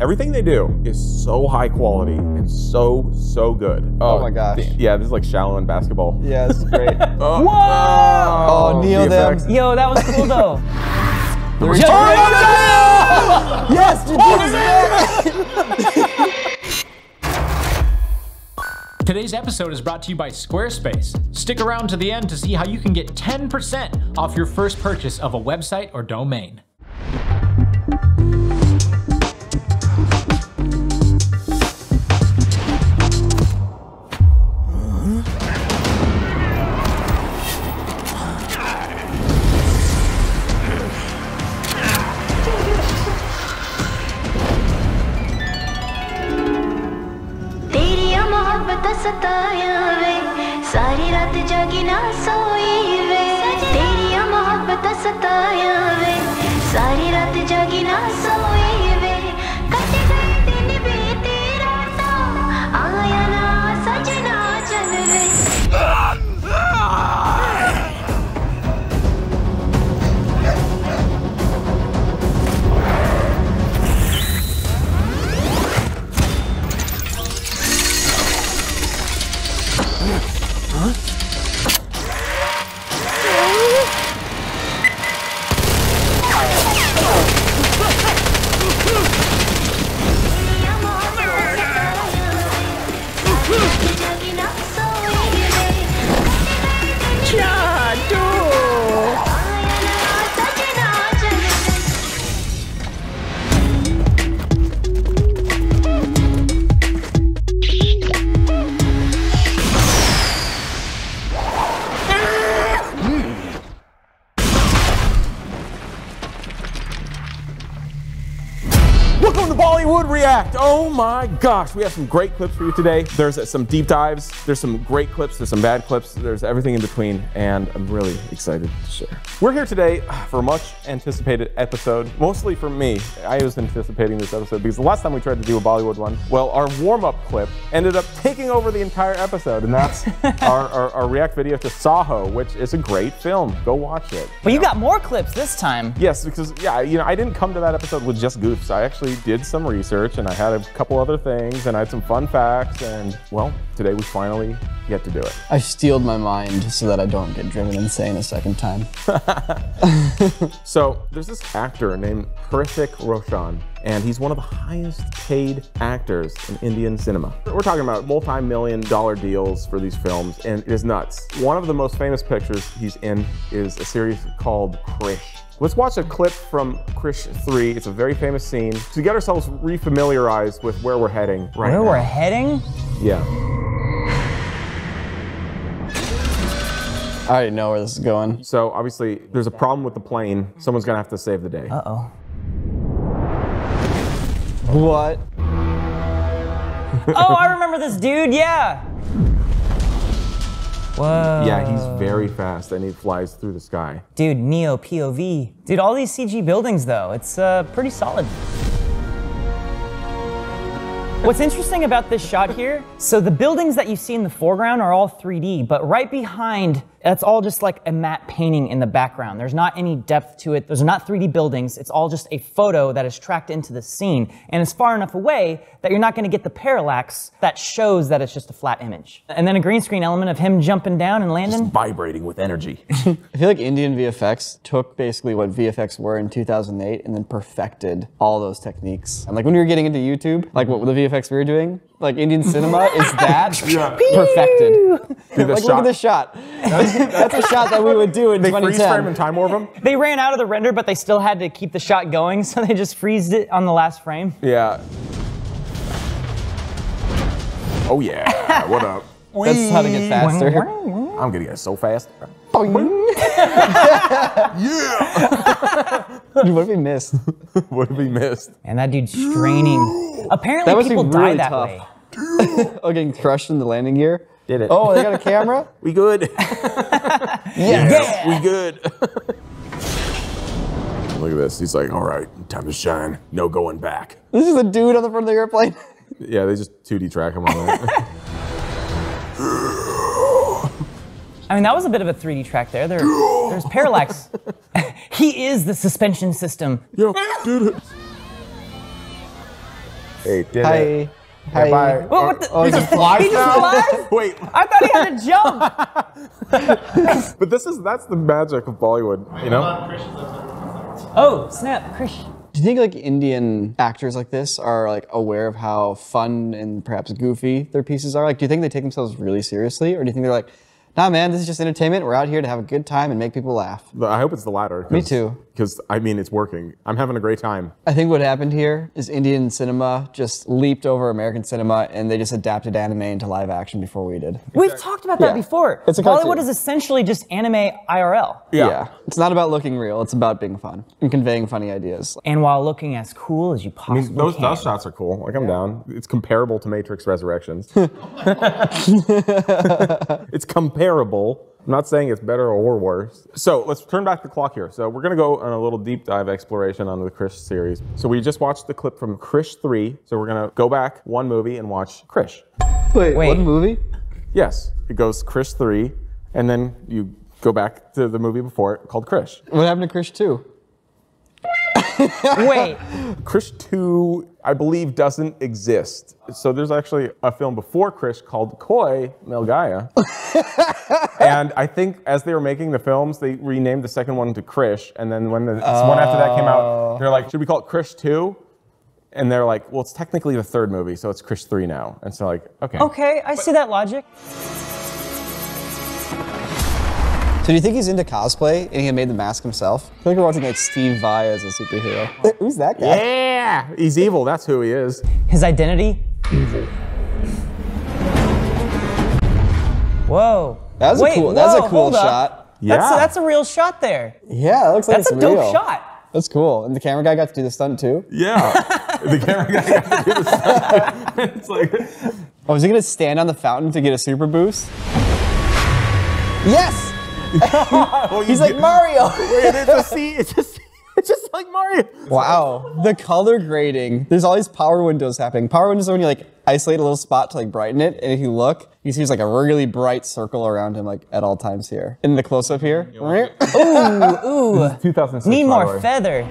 Everything they do is so high quality and so good. Oh my gosh. Yeah, this is like shallow in basketball. Yeah, this is great. Oh. Whoa! Oh, Neo them. Yo, that was cool though. Yes, Today's episode is brought to you by Squarespace. Stick around to the end to see how you can get 10% off your first purchase of a website or domain. Oh my gosh, we have some great clips for you today. There's some deep dives, there's some great clips, there's some bad clips, there's everything in between, and I'm really excited to share. We're here today for a much anticipated episode, mostly for me. I was anticipating this episode because the last time we tried to do a Bollywood one, well, our warm-up clip ended up taking over the entire episode, and that's our react video to Saho, which is a great film. Go watch it. But you got more clips this time. Yes, because, yeah, you know, I didn't come to that episode with just goofs. I actually did some research, and I had a couple other things, and I had some fun facts, and well, today we finally get to do it. I steeled my mind so that I don't get driven insane a second time. So there's this actor named Hrithik Roshan, and he's one of the highest paid actors in Indian cinema. We're talking about multi-million-dollar deals for these films, and it is nuts. One of the most famous pictures he's in is a series called Krrish. Let's watch a clip from Krrish 3. It's a very famous scene to get ourselves re-familiarized with where we're heading right now. Where we're heading? Yeah. I already know where this is going. So obviously, there's a problem with the plane. Someone's gonna have to save the day. Uh-oh. What? Oh, I remember this dude, yeah. Whoa. Yeah, he's very fast and he flies through the sky. Dude, Neo POV. Dude, all these CG buildings though, it's pretty solid. What's interesting about this shot here, so the buildings that you see in the foreground are all 3D, but right behind, that's all just like a matte painting in the background. There's not any depth to it. Those are not 3D buildings. It's all just a photo that is tracked into the scene. And it's far enough away that you're not gonna get the parallax that shows that it's just a flat image. And then a green screen element of him jumping down and landing. Just vibrating with energy. I feel like Indian VFX took basically what VFX were in 2008 and then perfected all those techniques. And like when we were getting into YouTube, like what the VFX we were doing, like Indian cinema is that yeah. perfected. Dude, like, look at this shot. That's a shot that we would do in 2010. They freeze frame and time warp them? They ran out of the render, but they still had to keep the shot going, so they just freezed it on the last frame. Yeah. Oh yeah, what up? That's how to get faster. I'm gonna get so fast. Yeah! Dude, what if he missed? What if he missed? And that dude's straining. Apparently that people really die that tough. Way. Oh, getting crushed in the landing gear? Did it. Oh, they got a camera? We good. Yes. Yeah, we good. Look at this. He's like, all right, time to shine. No going back. This is a dude on the front of the airplane? Yeah, they just 2D track him on that. I mean, that was a bit of a 3D track there. There's parallax. He is the suspension system. Yo, dude. Hey, did hi. It. Hi. Hi. Oh, what the? Oh, he just flies? Wait. I thought he had a jump. But that's the magic of Bollywood, you know? Oh, snap, Krrish. Do you think like Indian actors like this are like aware of how fun and perhaps goofy their pieces are? Like, do you think they take themselves really seriously? Or do you think they're like, nah, man, this is just entertainment. We're out here to have a good time and make people laugh. I hope it's the latter. Me too. Because, I mean, it's working. I'm having a great time. I think what happened here is Indian cinema just leaped over American cinema and they just adapted anime into live action before we did. We've talked about that before. Bollywood is essentially just anime IRL. Yeah. It's not about looking real. It's about being fun and conveying funny ideas. And while looking as cool as you possibly can. I mean, those dust shots are cool. Like, I'm down. It's comparable to Matrix Resurrections. It's comparable. Terrible. I'm not saying it's better or worse. So let's turn back the clock here. So we're going to go on a little deep dive exploration on the Krrish series. So we just watched the clip from Krrish 3. So we're going to go back one movie and watch Krrish. Wait, what movie? Yes. It goes Krrish 3 and then you go back to the movie before it called Krrish. What happened to Krrish 2? Wait. Krrish 2, I believe, doesn't exist. So there's actually a film before Krrish called Koi Mil Gaya. And I think as they were making the films, they renamed the second one to Krrish. And then when the one after that came out, they're like, should we call it Krrish 2? And they're like, well, it's technically the third movie, so it's Krrish 3 now. And so like, okay. Okay, I see that logic. So do you think he's into cosplay and he made the mask himself? I feel like we're watching like Steve Vai as a superhero. Who's that guy? Yeah, he's evil, that's who he is. His identity? Evil. Whoa. That's a cool shot. Yeah. That's a real shot there. Yeah, that looks like it's real. That's a dope shot. That's cool. And the camera guy got to do the stunt too? Yeah. The camera guy got to do the stunt. It's like... Oh, is he gonna stand on the fountain to get a super boost? Yes! Well, he's like Mario. It's just like Mario. Wow, the color grading. There's all these power windows happening. Power windows are when you like isolate a little spot to like brighten it, and if you look, you see there's like a really bright circle around him like at all times here. In the close up here. Ooh, ooh. 2006. Need more feather.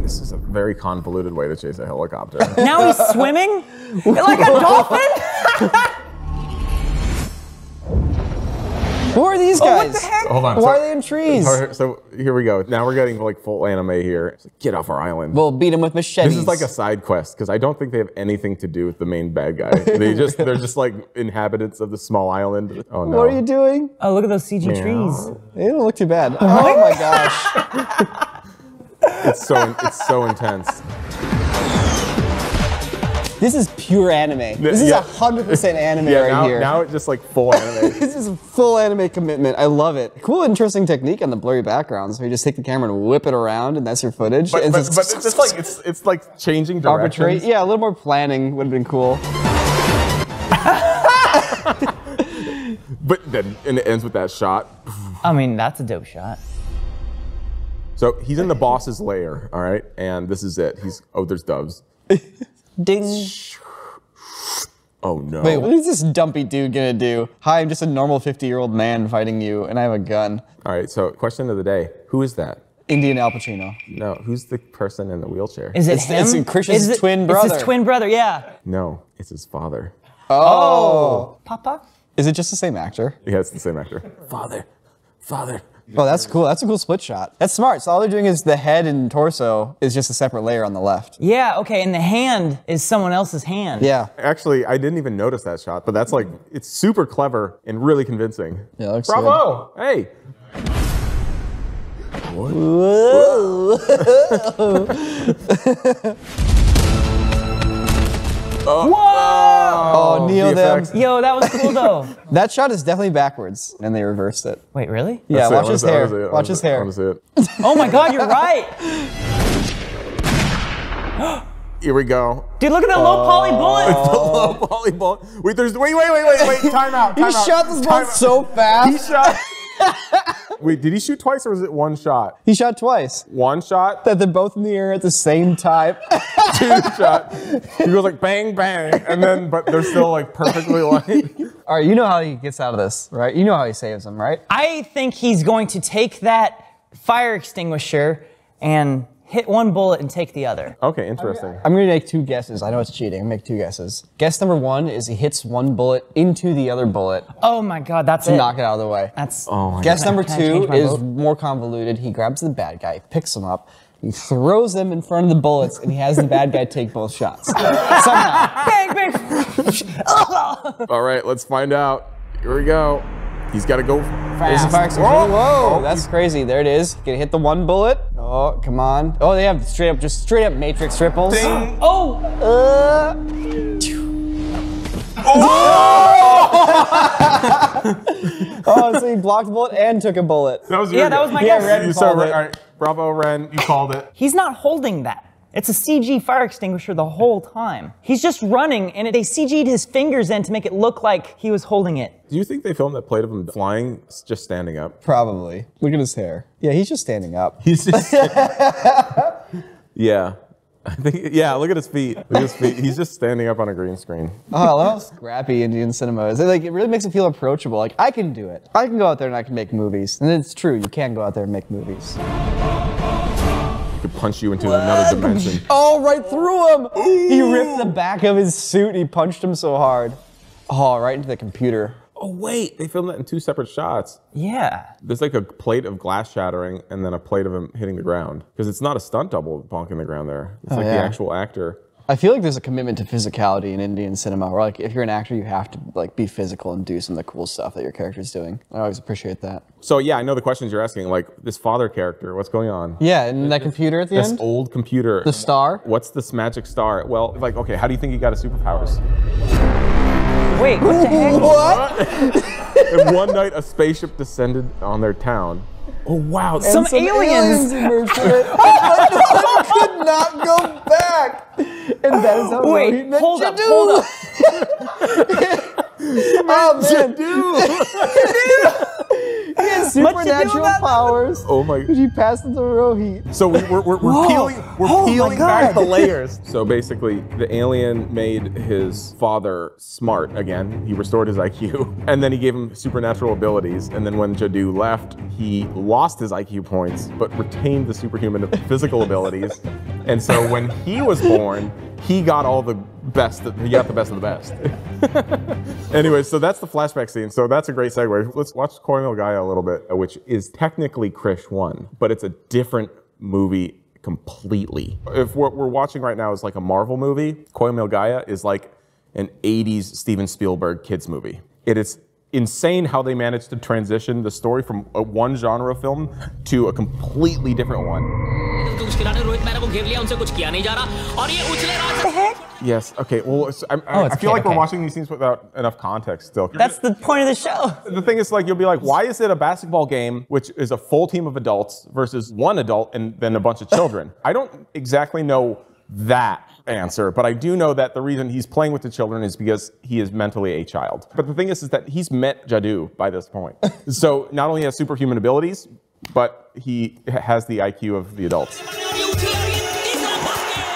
This is a very convoluted way to chase a helicopter. Now he's swimming like a dolphin. Who are these guys? What the heck? Hold on. Why are they in trees? So here we go. Now we're getting like full anime here. Like, get off our island. We'll beat them with machetes. This is like a side quest because I don't think they have anything to do with the main bad guy. They're just like inhabitants of the small island. Oh no. What are you doing? Oh, look at those CG trees. They don't look too bad. Oh my gosh. It's so intense. This is pure anime. This is 100% anime right here. Now it's just like full anime. This is full anime commitment. I love it. Cool, interesting technique on the blurry background. So you just take the camera and whip it around, and that's your footage. But it's just like it's like changing directions. Arbitrary. Yeah, a little more planning would have been cool. But then it ends with that shot. I mean, that's a dope shot. So he's in the boss's lair, all right, and this is it. There's doves. Ding. Oh no. Wait, what is this dumpy dude gonna do? Hi, I'm just a normal 50-year-old man fighting you, and I have a gun. All right, so question of the day. Who is that? Indian Al Pacino. No, who's the person in the wheelchair? Is it him? It's Krish's twin brother. It's his twin brother, yeah. No, it's his father. Oh. Papa? Is it just the same actor? Yeah, it's the same actor. Father. Oh, that's cool. That's a cool split shot. That's smart. So all they're doing is the head and torso is just a separate layer on the left. Yeah, okay, and the hand is someone else's hand. Yeah. Actually, I didn't even notice that shot, but that's like, it's super clever and really convincing. Yeah, it looks good. Bravo! Hey! What? Whoa! Whoa! Oh, kneel them. Yo, that was cool though. That shot is definitely backwards, and they reversed it. Wait, really? Yeah, watch his hair. Watch his hair. Oh my God, you're right. Here we go. Dude, look at that low poly bullet. The low poly bullet. Wait, wait. Time out. He shot this bullet so fast. He shot. Wait, did he shoot twice or was it one shot? He shot twice. One shot? That they're both in the air at the same time. Two shot. He goes like bang, bang, and then, but they're still like perfectly lined. All right, you know how he gets out of this, right? You know how he saves them, right? I think he's going to take that fire extinguisher and hit one bullet and take the other. Okay, interesting. I'm gonna make two guesses. I know it's cheating. I'm gonna make two guesses. Guess number one is he hits one bullet into the other bullet. Oh my god, that's it. To knock it out of the way. That's. Oh my guess god. Number two is more convoluted. He grabs the bad guy, picks him up, he throws them in front of the bullets, and he has the bad guy take both shots. Somehow. Bang, bang. All right, let's find out. Here we go. He's got to go fast. Whoa, whoa, that's crazy. There it is. Gonna hit the one bullet. Oh, come on. Oh, they have straight up, just straight up Matrix ripples. Ding. Oh! Oh! Oh, so he blocked a bullet and took a bullet. That was that was my guess. Yeah, Ren called it. All right. Bravo, Ren, you called it. He's not holding that. It's a CG fire extinguisher the whole time. He's just running, and they CG'd his fingers in to make it look like he was holding it. Do you think they filmed that plate of him flying just standing up? Probably. Look at his hair. Yeah, he's just standing up. He's just. Yeah. I think, yeah, look at his feet. Look at his feet. He's just standing up on a green screen. Oh, I love how scrappy Indian cinema is. It really makes it feel approachable. Like, I can do it. I can go out there and I can make movies. And it's true, you can go out there and make movies. Could punch you into another dimension. Oh, right through him! Ooh. He ripped the back of his suit. He punched him so hard. Oh, right into the computer. Oh, wait, they filmed that in two separate shots. Yeah. There's like a plate of glass shattering and then a plate of him hitting the ground. Because it's not a stunt double bonking the ground there. It's the actual actor. I feel like there's a commitment to physicality in Indian cinema, where like if you're an actor, you have to like be physical and do some of the cool stuff that your character's doing. I always appreciate that. So yeah, I know the questions you're asking, like this father character, what's going on? Yeah, and that computer at the end? This old computer. The star? What's this magic star? Well, like, okay, how do you think he got his superpowers? Wait, what the heck? What? In one night, a spaceship descended on their town. Oh, wow. And some aliens. I could not go back. And that is how we met Jaadoo. Wait, hold up. Oh, man. Jaadoo. He has supernatural powers. Oh, my. He passed the Rohit. So we're peeling back the layers. So basically, the alien made his father smart again. He restored his IQ. And then he gave him supernatural abilities. And then when Jaadoo left, he lost his IQ points, but retained the superhuman physical abilities. And so when he was born, he got all the best. He got the best of the best. Anyway, so that's the flashback scene. So that's a great segue. Let's watch Koi Mil Gaya a little bit, which is technically Krrish 1, but it's a different movie completely. If what we're watching right now is like a Marvel movie, Koi Mil Gaya is like an 80s Steven Spielberg kids movie. It is insane how they managed to transition the story from one genre film to a completely different one. The heck? Yes, okay, well, so I feel like we're watching these scenes without enough context still. That's the point of the show. The thing is, like, you'll be like, why is it a basketball game, which is a full team of adults versus one adult and then a bunch of children? I don't exactly know that answer, but I do know that the reason he's playing with the children is because he is mentally a child. But the thing is that he's met Jaadoo by this point. So not only has superhuman abilities, but he has the IQ of the adults.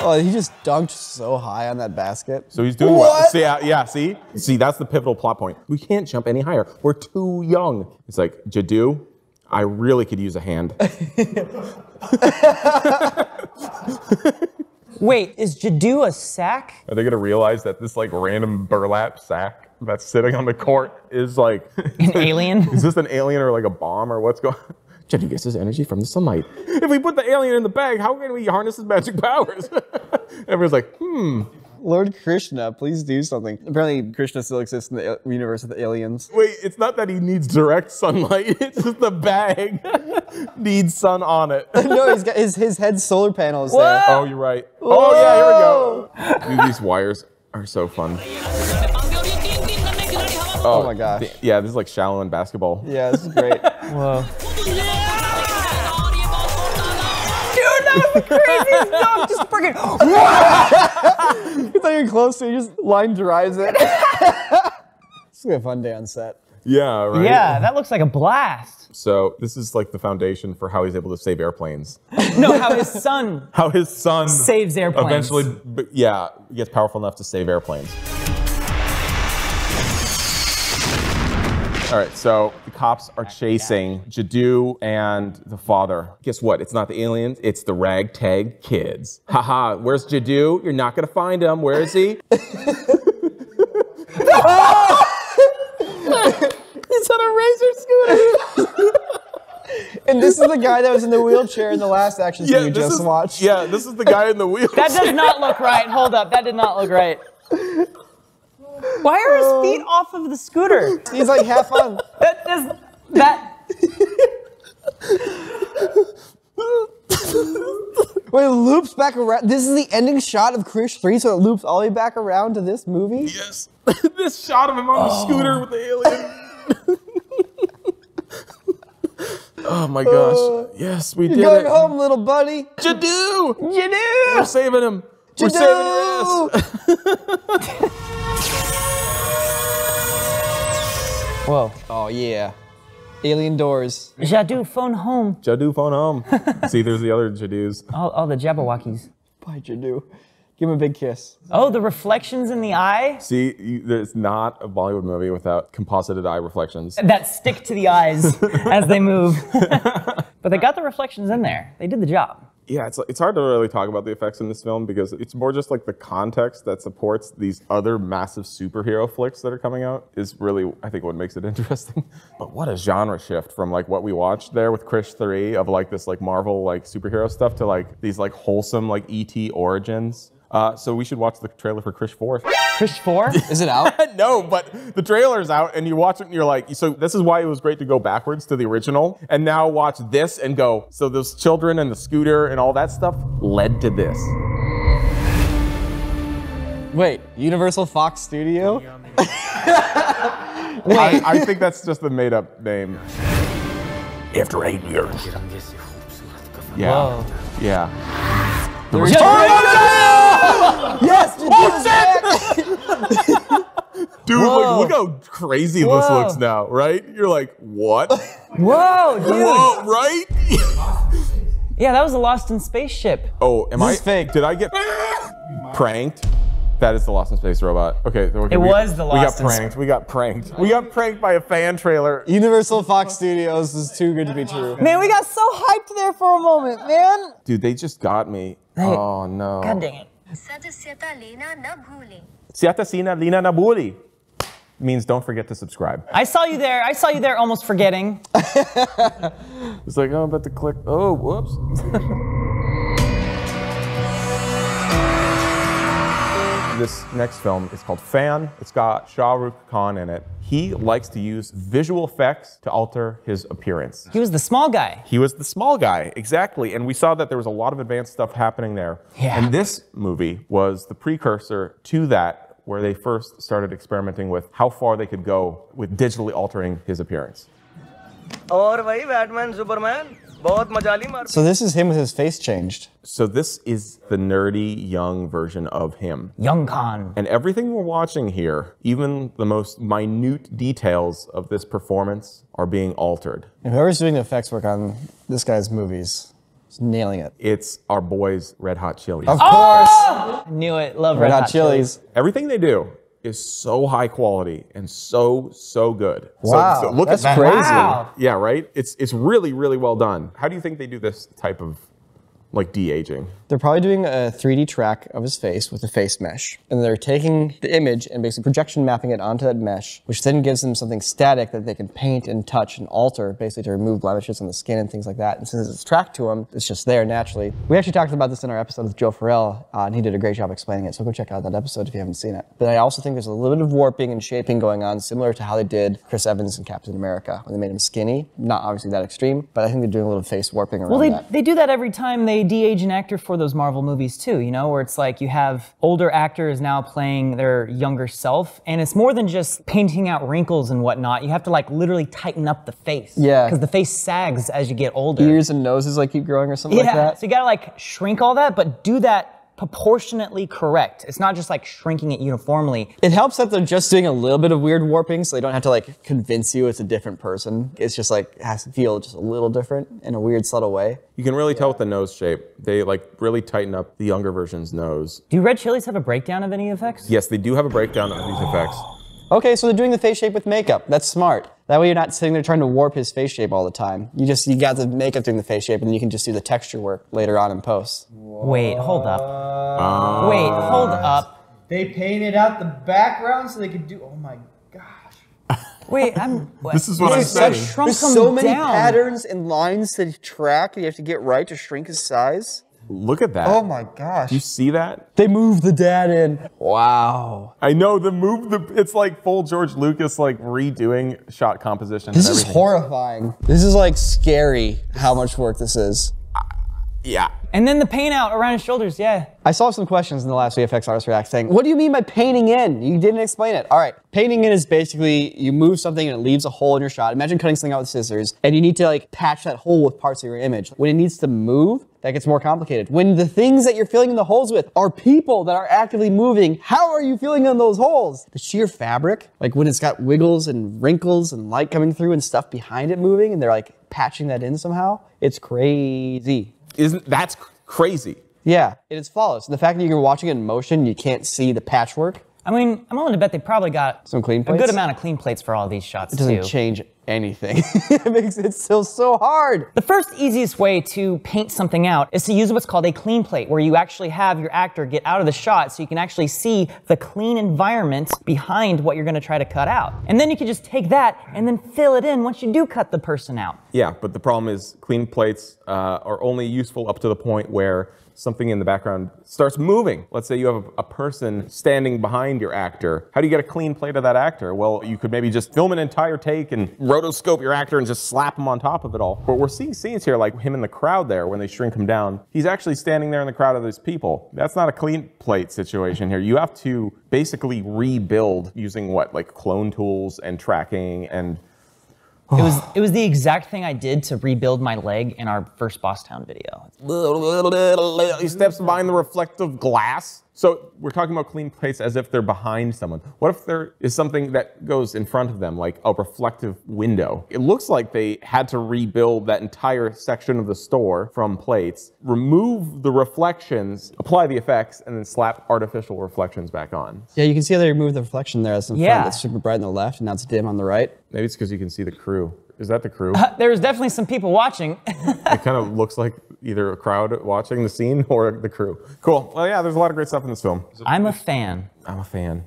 Oh, he just dunked so high on that basket. So he's doing well. See, see? See, that's the pivotal plot point. We can't jump any higher. We're too young. It's like, Jaadoo, I really could use a hand. Wait, is Jaadoo a sack? Are they gonna realize that this like random burlap sack that's sitting on the court is like an alien? Is this an alien or like a bomb or what's going on? Jaadoo gets his energy from the sunlight. If we put the alien in the bag, how can we harness his magic powers? Everyone's like, Lord Krishna, please do something. Apparently, Krishna still exists in the universe of the aliens. Wait, it's not that he needs direct sunlight. It's just the bag needs sun on it. No, he's got his head's solar panels there. Oh, you're right. Whoa. Oh, yeah, here we go. Dude, these wires are so fun. Oh my gosh. Yeah, this is like shallow in basketball. Yeah, this is great. Whoa. The craziest dog just freaking. It's like you're close, so you just line drives it. It's like a fun day on set. Yeah, right. Yeah, that looks like a blast. So this is like the foundation for how he's able to save airplanes. No, how his son. How his son saves airplanes. Eventually, yeah, gets powerful enough to save airplanes. All right, so the cops are chasing Jaadoo and the father. Guess what? It's not the aliens, it's the ragtag kids. Haha, where's Jaadoo? You're not gonna find him. Where is he? He's on a razor scooter. And this is the guy that was in the wheelchair in the last action scene you just watched. Yeah, this is the guy in the wheelchair. That does not look right. Hold up, that did not look right. Why are his feet off of the scooter? He's like half on. That does Wait, it loops back around. This is the ending shot of Krrish 3, so it loops all the way back around to this movie? Yes. This shot of him on the scooter with the alien. Oh my gosh. Yes, we did it. You're going home, little buddy. Jaadoo! Jaadoo! We're saving him. Jaadoo! We're saving your ass. Whoa. Oh, yeah. Alien doors. Jaadoo, phone home. Jaadoo, phone home. See, there's the other Jadoo's. Oh, the Jabberwockies. Bye, Jaadoo. Give him a big kiss. Oh, the reflections in the eye? See, there's not a Bollywood movie without composited eye reflections. That stick to the eyes as they move. But they got the reflections in there. They did the job. Yeah, it's hard to really talk about the effects in this film because it's more just like the context that supports these other massive superhero flicks that are coming out is really, I think, what makes it interesting. But what a genre shift from like what we watched there with Krrish 3 of like this like Marvel like superhero stuff to like these like wholesome like E.T. origins. So we should watch the trailer for Krrish 4. Krrish 4? Is it out? No, but the trailer's out and you watch it and you're like, so this is why it was great to go backwards to the original and now watch this and go, so those children and the scooter and all that stuff led to this. Wait, Universal Fox Studio? Wait. I think that's just a made up name. After 8 years. Yeah. Whoa. Yeah. The Yes! Dude, look how crazy this looks now, right? You're like, what? Whoa, dude. Whoa, right? Yeah, that was a Lost in Space ship. Oh, am I fake? Did I get pranked? That is the Lost in Space robot. Okay, we got pranked. We got pranked by a fan trailer. Universal Fox Studios is too good to be true. Man, we got so hyped there for a moment, man. Dude, they just got me. Oh no. God dang it. Satyasena Lina Nabuli means don't forget to subscribe. I saw you there almost forgetting. It's like, oh, I'm about to click. Oh, whoops. This next film is called Fan. It's got Shah Rukh Khan in it. He likes to use visual effects to alter his appearance. He was the small guy. He was the small guy, exactly. And we saw that there was a lot of advanced stuff happening there. Yeah. And this movie was the precursor to that, where they first started experimenting with how far they could go with digitally altering his appearance. Batman, Superman. So this is him with his face changed. So this is the nerdy young version of him. Young Khan. And everything we're watching here, even the most minute details of this performance are being altered. And whoever's doing the effects work on this guy's movies is nailing it. It's our boys, Red Hot Chillies. Of course. Oh! I knew it. Love Red Hot Chillies. Everything they do is so high quality and so good. Wow, so look at that. Crazy. Wow. Yeah, right? It's really, really well done. How do you think they do this type of like de-aging? They're probably doing a 3D track of his face with a face mesh. And they're taking the image and basically projection mapping it onto that mesh, which then gives them something static that they can paint and touch and alter basically to remove blemishes on the skin and things like that. And since it's tracked to them, it's just there naturally. We actually talked about this in our episode with Joe Farrell, and he did a great job explaining it. So go check out that episode if you haven't seen it. But I also think there's a little bit of warping and shaping going on, similar to how they did Chris Evans in Captain America when they made him skinny. Not obviously that extreme, but I think they're doing a little face warping around Well, they do that every time they de-age an actor for those Marvel movies too, you know, where it's like you have older actors now playing their younger self, and it's more than just painting out wrinkles and whatnot. You have to like literally tighten up the face. Yeah. Because the face sags as you get older. Ears and noses like keep growing or something like that. So you gotta like shrink all that, but do that proportionately correct. It's not just like shrinking it uniformly. It helps that they're just doing a little bit of weird warping so they don't have to like convince you it's a different person. It's just like has to feel just a little different in a weird subtle way. You can really tell with the nose shape. They like really tighten up the younger version's nose. Do Red Chillies have a breakdown of any effects? Yes, they do have a breakdown of these effects. Okay, so they're doing the face shape with makeup. That's smart. That way you're not sitting there trying to warp his face shape all the time. You got the makeup doing the face shape, and then you can just do the texture work later on in post. What? Wait, hold up. Wait, hold up. They painted out the background so they could do, oh my gosh. Wait, I'm, this is what I'm saying. There's so many patterns and lines that you track that you have to get right to shrink his size. Look at that. Oh my gosh. You see that? They moved the dad in. Wow. I know, they moved the, it's like full George Lucas, like redoing shot composition. This is horrifying. This is like scary how much work this is. Yeah. And then the paint out around his shoulders, yeah. I saw some questions in the last VFX Artist React saying, what do you mean by painting in? You didn't explain it. All right, painting in is basically you move something and it leaves a hole in your shot. Imagine cutting something out with scissors and you need to like patch that hole with parts of your image. When it needs to move, that gets more complicated. When the things that you're filling in the holes with are people that are actively moving, how are you filling in those holes? The sheer fabric, like when it's got wiggles and wrinkles and light coming through and stuff behind it moving and they're like patching that in somehow, it's crazy. That's crazy. Yeah, it is flawless. The fact that you're watching it in motion, you can't see the patchwork. I mean, I'm willing to bet they probably got some clean plates. A good amount of clean plates for all these shots, too. It doesn't change anything. It makes it still so hard. The first easiest way to paint something out is to use what's called a clean plate, where you actually have your actor get out of the shot so you can actually see the clean environment behind what you're going to try to cut out. And then you can just take that and then fill it in once you do cut the person out. Yeah, but the problem is clean plates are only useful up to the point where something in the background starts moving. Let's say you have a person standing behind your actor. How do you get a clean plate of that actor? Well, you could maybe just film an entire take and rotoscope your actor and just slap him on top of it all. But we're seeing scenes here like him in the crowd there when they shrink him down. He's actually standing there in the crowd of those people. That's not a clean plate situation here. You have to basically rebuild using what, like clone tools and tracking and It was the exact thing I did to rebuild my leg in our first Boss Town video. He steps behind the reflective glass. So we're talking about clean plates as if they're behind someone. What if there is something that goes in front of them, like a reflective window? It looks like they had to rebuild that entire section of the store from plates, remove the reflections, apply the effects, and then slap artificial reflections back on. Yeah, you can see how they removed the reflection there. That's in front. That's super bright on the left, and now it's dim on the right. Maybe it's because you can see the crew. Is that the crew? There's definitely some people watching. It kind of looks like either a crowd watching the scene or the crew. Cool. Well, yeah, there's a lot of great stuff in this film. I'm a fan. I'm a fan.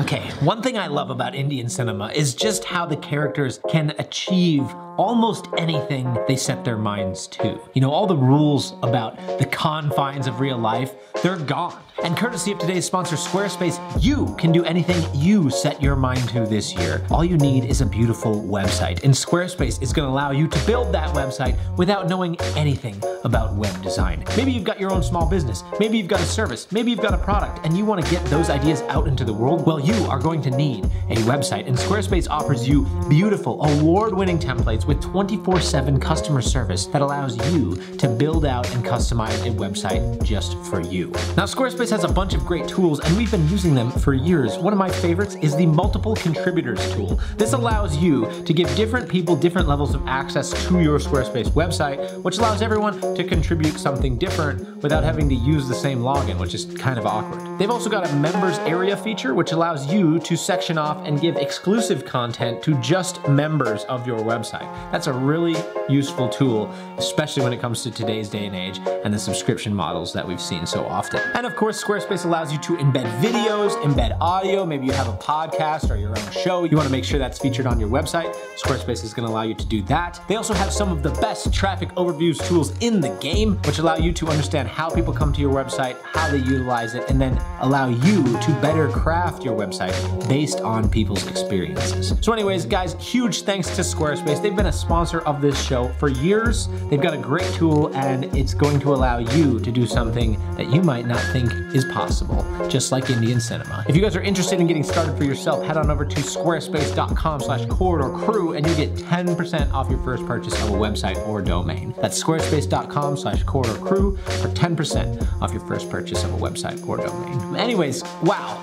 Okay, one thing I love about Indian cinema is just how the characters can achieve almost anything they set their minds to. You know, all the rules about the confines of real life, they're gone. And courtesy of today's sponsor, Squarespace, you can do anything you set your mind to this year. All you need is a beautiful website, and Squarespace is gonna allow you to build that website without knowing anything about web design. Maybe you've got your own small business, maybe you've got a service, maybe you've got a product, and you wanna get those ideas out into the world. Well, you are going to need a website, and Squarespace offers you beautiful, award-winning templates with 24/7 customer service that allows you to build out and customize a website just for you. Now, Squarespace has a bunch of great tools, and we've been using them for years. One of my favorites is the multiple contributors tool. This allows you to give different people different levels of access to your Squarespace website, which allows everyone to contribute something different without having to use the same login, which is kind of awkward. They've also got a members area feature, which allows you to section off and give exclusive content to just members of your website. That's a really useful tool, especially when it comes to today's day and age and the subscription models that we've seen so often. And of course, Squarespace allows you to embed videos, embed audio. Maybe you have a podcast or your own show. You want to make sure that's featured on your website. Squarespace is going to allow you to do that. They also have some of the best traffic overviews tools in the game, which allow you to understand how people come to your website, how they utilize it, and then allow you to better craft your website based on people's experiences. So anyways, guys, huge thanks to Squarespace. They've been a sponsor of this show for years. They've got a great tool, and it's going to allow you to do something that you might not think is possible, just like Indian cinema. If you guys are interested in getting started for yourself, head on over to squarespace.com/corridorcrew and you get 10% off your first purchase of a website or domain. That's squarespace.com/corridorcrew for 10% off your first purchase of a website or domain. Anyways, wow,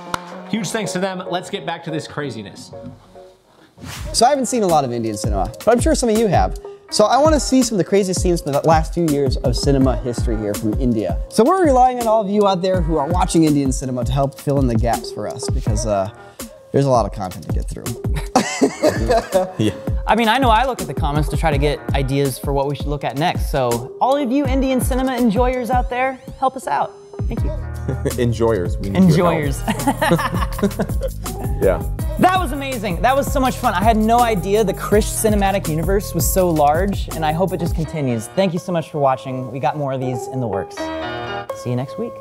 huge thanks to them. Let's get back to this craziness. So I haven't seen a lot of Indian cinema, but I'm sure some of you have. So I want to see some of the craziest scenes from the last few years of cinema history here from India. So we're relying on all of you out there who are watching Indian cinema to help fill in the gaps for us, because there's a lot of content to get through. Yeah. I mean, I know I look at the comments to try to get ideas for what we should look at next. So all of you Indian cinema enjoyers out there, help us out. Thank you. Enjoyers. We need enjoyers. Yeah. That was amazing. That was so much fun. I had no idea the Krrish cinematic universe was so large, and I hope it just continues. Thank you so much for watching. We got more of these in the works. See you next week.